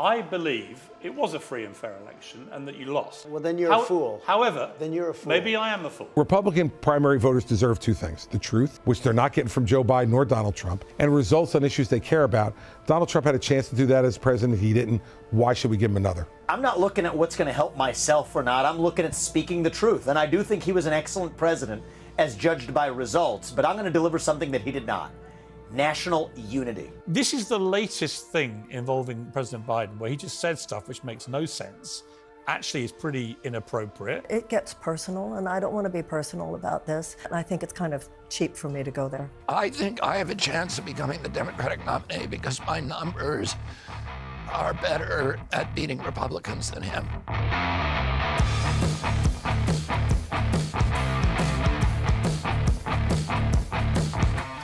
I believe it was a free and fair election and that you lost. Well, then you're a fool. However, then you're a fool. Maybe I am a fool. Republican primary voters deserve two things: the truth, which they're not getting from Joe Biden or Donald Trump, and results on issues they care about. Donald Trump had a chance to do that as president. He didn't. Why should we give him another? I'm not looking at what's going to help myself or not. I'm looking at speaking the truth. And I do think he was an excellent president as judged by results, but I'm going to deliver something that he did not. National unity. This is the latest thing involving President Biden, where he just said stuff which makes no sense, actually is pretty inappropriate. It gets personal, and I don't want to be personal about this. And I think it's kind of cheap for me to go there. I think I have a chance of becoming the Democratic nominee because my numbers are better at beating Republicans than him.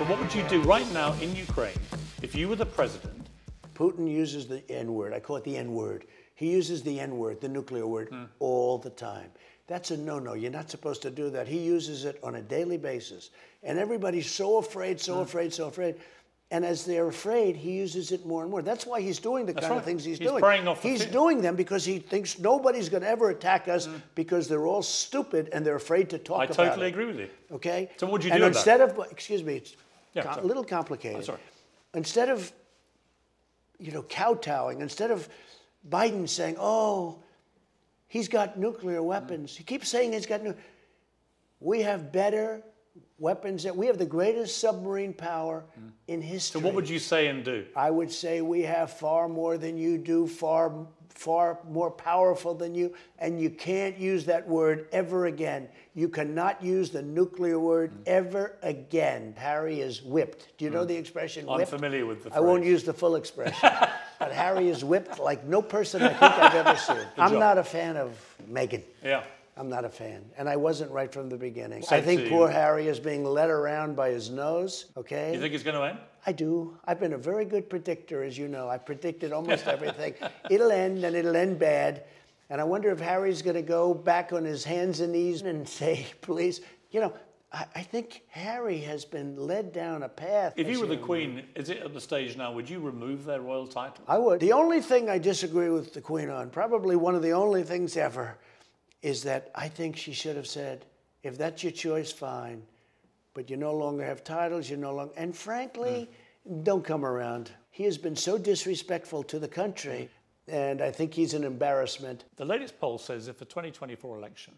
What would you do right now in Ukraine if you were the president? Putin uses the N-word. I call it the N-word. He uses the N-word, the nuclear word, all the time. That's a no-no. You're not supposed to do that. He uses it on a daily basis. And everybody's so afraid, so afraid, so afraid. And as they're afraid, he uses it more and more. That's why he's doing the kind of things he's doing. He's doing them because he thinks nobody's going to ever attack us because they're all stupid and they're afraid to talk about it. I totally agree with you. Okay? So what would you do about that? And instead of, excuse me, yeah, a little complicated. Oh, sorry. Instead of, you know, kowtowing, instead of Biden saying, oh, he's got nuclear weapons. He keeps saying he's got nuclear. We have better weapons. We have the greatest submarine power in history. So what would you say and do? I would say we have far more than you do, far more powerful than you, and you can't use that word ever again. You cannot use the nuclear word ever again. Harry is whipped. Do you know the expression whipped? I'm familiar with the phrase. I won't use the full expression, but Harry is whipped like no person I think I've ever seen. I'm not a fan of Meghan. Yeah. I'm not a fan, and I wasn't right from the beginning. Said I think poor Harry is being led around by his nose, okay? You think it's going to end? I do. I've been a very good predictor, as you know. I predicted almost everything. It'll end, and it'll end bad, and I wonder if Harry's going to go back on his hands and knees and say, please, you know, I think Harry has been led down a path. If you were the Queen, is it at the stage now, would you remove their royal title? I would. The only thing I disagree with the Queen on, probably one of the only things ever, is that I think she should have said, if that's your choice, fine, but you no longer have titles, you no longer, and frankly, don't come around. He has been so disrespectful to the country, and I think he's an embarrassment. The latest poll says if the 2024 election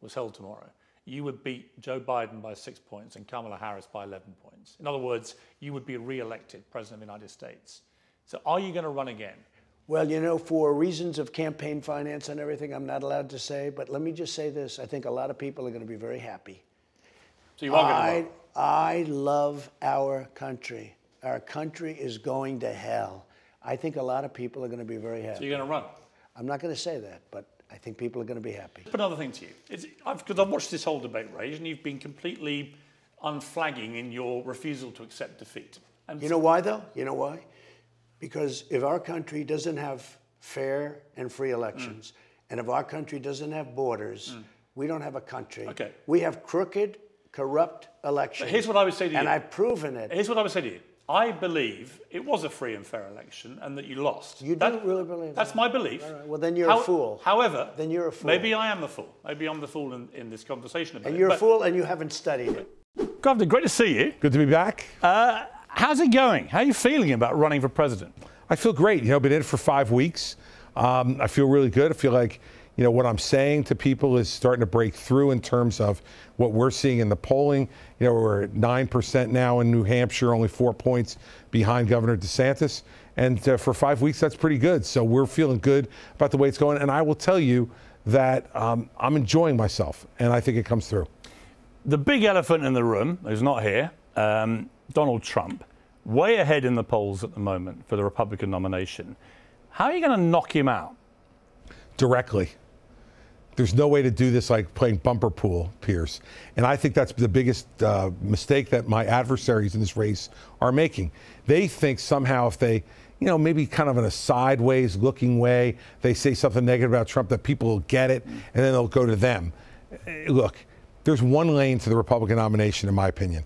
was held tomorrow, you would beat Joe Biden by 6 points and Kamala Harris by 11 points. In other words, you would be re-elected President of the United States. So are you gonna run again? Well, you know, for reasons of campaign finance and everything, I'm not allowed to say, but let me just say this. I think a lot of people are going to be very happy. So you won't get involved. I love our country. Our country is going to hell. I think a lot of people are going to be very happy. So you're going to run? I'm not going to say that, but I think people are going to be happy. But another thing to you, because I've watched this whole debate rage, and you've been completely unflagging in your refusal to accept defeat. And you know why, though? You know why? Because if our country doesn't have fair and free elections, and if our country doesn't have borders, we don't have a country. Okay. We have crooked, corrupt elections. But here's what I would say to you. And I've proven it. Here's what I would say to you. I believe it was a free and fair election and that you lost. You don't really believe that? That's my belief. All right. Well, then you're a fool. However, then you're a fool. Maybe I am a fool. Maybe I'm the fool in this conversation. And you're a fool and you haven't studied it. Governor, great to see you. Good to be back. How's it going? How are you feeling about running for president? I feel great. You know, I've been in it for 5 weeks. I feel really good. I feel like, you know, what I'm saying to people is starting to break through in terms of what we're seeing in the polling. You know, we're at 9% now in New Hampshire, only 4 points behind Governor DeSantis. And for 5 weeks, that's pretty good. So we're feeling good about the way it's going. And I will tell you that I'm enjoying myself, and I think it comes through. The big elephant in the room, who's not here, Donald Trump, way ahead in the polls at the moment for the Republican nomination. How are you going to knock him out? Directly. There's no way to do this like playing bumper pool, Piers. And I think that's the biggest mistake that my adversaries in this race are making. They think somehow if they, you know, maybe kind of in a sideways looking way, they say something negative about Trump that people will get it and then they'll go to them. Look, there's one lane to the Republican nomination, in my opinion.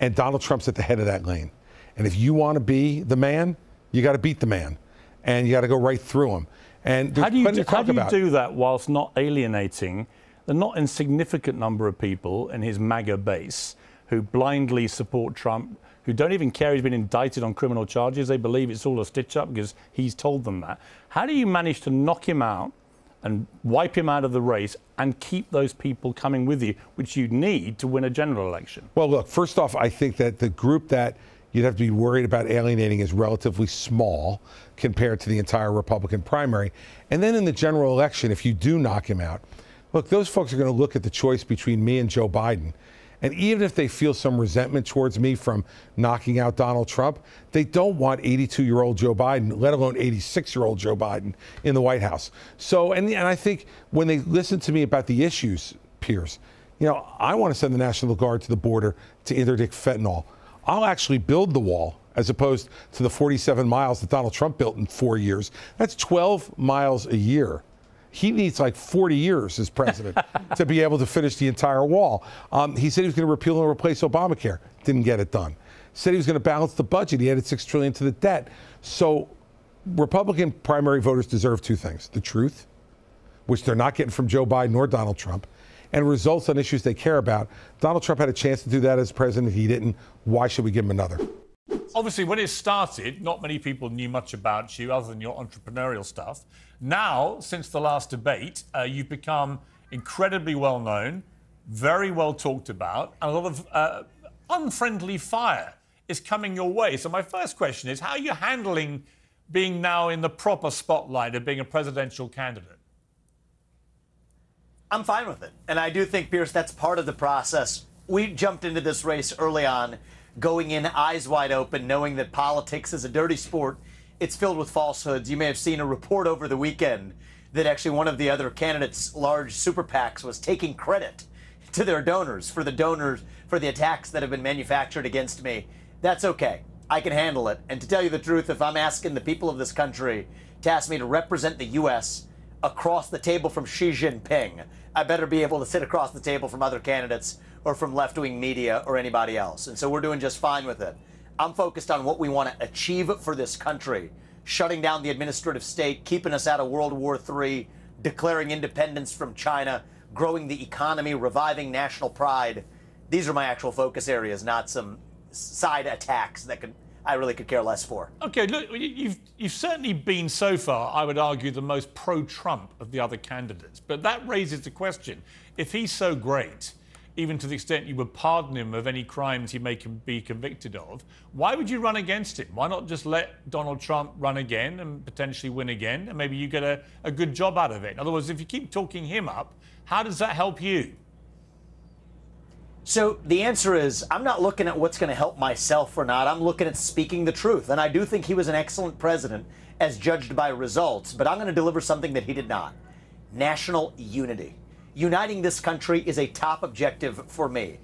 And Donald Trump's at the head of that lane. And if you want to be the man, you got to beat the man. and you got to go right through them. And how do you do that whilst not alienating the not insignificant number of people in his MAGA base who blindly support Trump, who don't even care he's been indicted on criminal charges? They believe it's all a stitch-up because he's told them that. How do you manage to knock him out and wipe him out of the race and keep those people coming with you, which you need to win a general election? Well, look, first off, I think that the group that you'd have to be worried about alienating is relatively small compared to the entire Republican primary. And then in the general election, if you do knock him out, look, those folks are going to look at the choice between me and Joe Biden. And even if they feel some resentment towards me from knocking out Donald Trump, they don't want 82-year-old Joe Biden, let alone 86-year-old Joe Biden, in the White House. So, and I think when they listen to me about the issues, Piers, you know, I want to send the National Guard to the border to interdict fentanyl. I'll actually build the wall as opposed to the 47 miles that Donald Trump built in 4 years. That's 12 miles a year. He needs like 40 years as president to be able to finish the entire wall. He said he was going to repeal and replace Obamacare. Didn't get it done. Said he was going to balance the budget. He added $6 trillion to the debt. So Republican primary voters deserve two things: the truth, which they're not getting from Joe Biden or Donald Trump, and results on issues they care about. Donald Trump had a chance to do that as president. He didn't. Why should we give him another? Obviously, when it started, not many people knew much about you other than your entrepreneurial stuff. Now, since the last debate, you've become incredibly well-known, very well talked about, and a lot of unfriendly fire is coming your way. So my first question is, how are you handling being now in the proper spotlight of being a presidential candidate? I'm fine with it. And I do think, Pierce, that's part of the process. We jumped into this race early on, going in eyes wide open, knowing that politics is a dirty sport. It's filled with falsehoods. You may have seen a report over the weekend that actually one of the other candidates' large super PACs was taking credit to their donors for the attacks that have been manufactured against me. That's okay. I can handle it. And to tell you the truth, if I'm asking the people of this country to ask me to represent the U.S. across the table from Xi Jinping, I better be able to sit across the table from other candidates or from left-wing media or anybody else. And so we're doing just fine with it. I'm focused on what we want to achieve for this country: shutting down the administrative state, keeping us out of World War III, declaring independence from China, growing the economy, reviving national pride. These are my actual focus areas, not some side attacks that I really could care less for. Okay, look, you've certainly been, so far, I would argue, the most pro-Trump of the other candidates. But that raises the question, if he's so great, even to the extent you would pardon him of any crimes he may be convicted of, why would you run against him? Why not just let Donald Trump run again and potentially win again, and maybe you get a good job out of it? In other words, if you keep talking him up, how does that help you? So the answer is, I'm not looking at what's going to help myself or not. I'm looking at speaking the truth. And I do think he was an excellent president as judged by results, but I'm going to deliver something that he did not: national unity. Uniting this country is a top objective for me.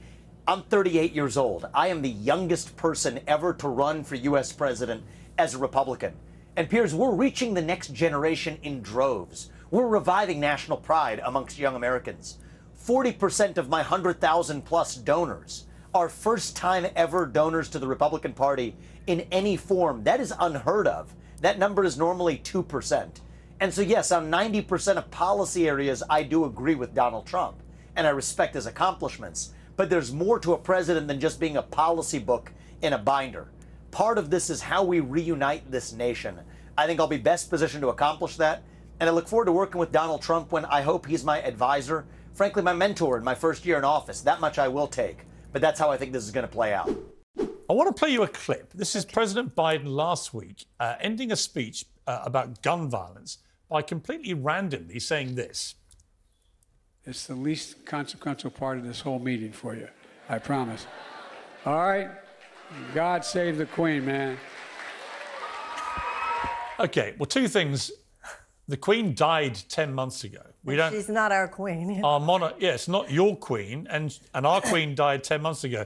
I'm 38 years old. I am the youngest person ever to run for U.S. president as a Republican. And, Piers, we're reaching the next generation in droves. We're reviving national pride amongst young Americans. 40% of my 100,000-plus donors are first-time ever donors to the Republican Party in any form. That is unheard of. That number is normally 2%. And so, yes, on 90% of policy areas, I do agree with Donald Trump, and I respect his accomplishments. But there's more to a president than just being a policy book in a binder. Part of this is how we reunite this nation. I think I'll be best positioned to accomplish that, and I look forward to working with Donald Trump when I hope he's my advisor, frankly, my mentor in my first year in office. That much I will take, but that's how I think this is going to play out. I want to play you a clip. This is President Biden last week ending a speech about gun violence by completely randomly saying this. It's the least consequential part of this whole meeting for you, I promise. All right, God save the Queen, man. Okay, well, two things. The Queen died 10 months ago. She's not our Queen. Our monarch, yes, not your Queen, and our Queen died 10 months ago.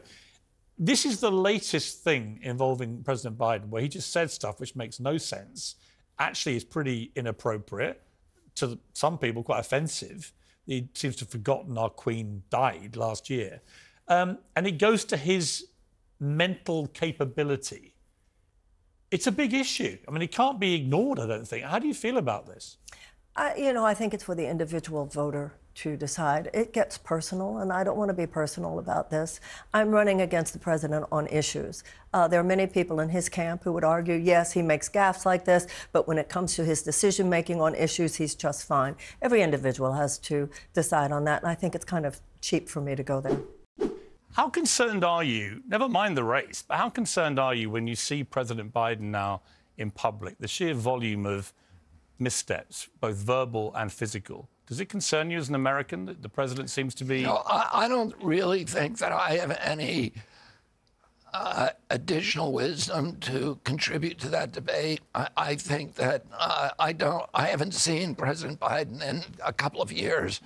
This is the latest thing involving President Biden, where he just said stuff which makes no sense. Actually, it's pretty inappropriate, to some people quite offensive. He seems to have forgotten our Queen died last year. And it goes to his mental capability It's a big issue. I mean, it can't be ignored, I don't think. How do you feel about this? You know, I think it's for the individual voter to decide. It gets personal, and I don't want to be personal about this. I'm running against the president on issues. There are many people in his camp who would argue, yes, he makes gaffes like this, but when it comes to his decision-making on issues, he's just fine. Every individual has to decide on that, and I think it's kind of cheap for me to go there. How concerned are you, never mind the race, but how concerned are you when you see President Biden now in public, the sheer volume of missteps, both verbal and physical? Does it concern you as an American that the president seems to be... No, I don't really think that I have any additional wisdom to contribute to that debate. I think that I haven't seen President Biden in a couple of years.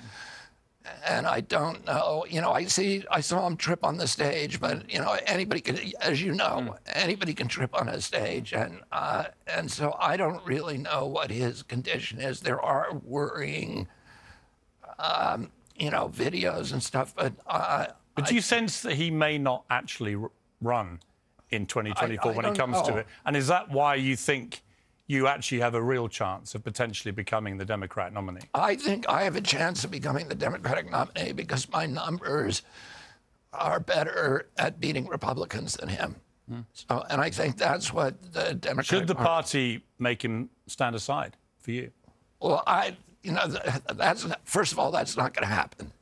And I don't know, you know, I saw him trip on the stage, but, you know, anybody can, as you know, anybody can trip on a stage. And so I don't really know what his condition is. There are worrying, you know, videos and stuff, but do you sense that he may not actually run in 2024 when it comes to it? And is that why you think you actually have a real chance of potentially becoming the Democrat nominee? I think I have a chance of becoming the Democratic nominee because my numbers are better at beating Republicans than him. So, and I think that's what the Democratic Should the party make him stand aside for you? Well, you know, that's, first of all, that's not going to happen.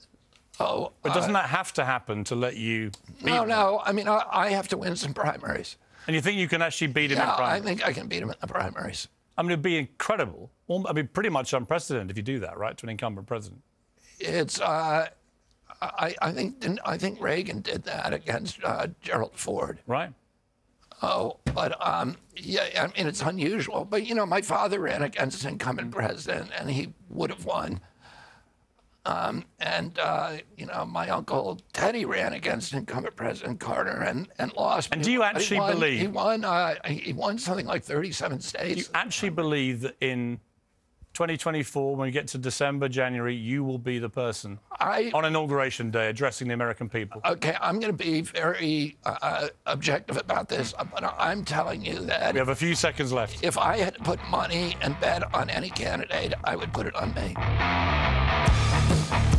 Oh, but doesn't that have to happen to let you beat him? No. I mean, I have to win some primaries. And you think you can actually beat him in primaries? I think I can beat him in the primaries. I mean, it'd be incredible. I mean, pretty much unprecedented if you do that, right, to an incumbent president? It's, I think Reagan did that against Gerald Ford. Right. Oh, but, yeah, I mean, it's unusual. But, you know, my father ran against an incumbent president, and he would have won. You know, my uncle Teddy ran against incumbent President Carter and lost. And do you actually believe... He won something like 37 states. Do you actually believe that in 2024, when we get to December, January, you will be the person on Inauguration Day addressing the American people? OK, I'm going to be very objective about this, but I'm telling you that... We have a few seconds left. If I had to put money and bet on any candidate, I would put it on me.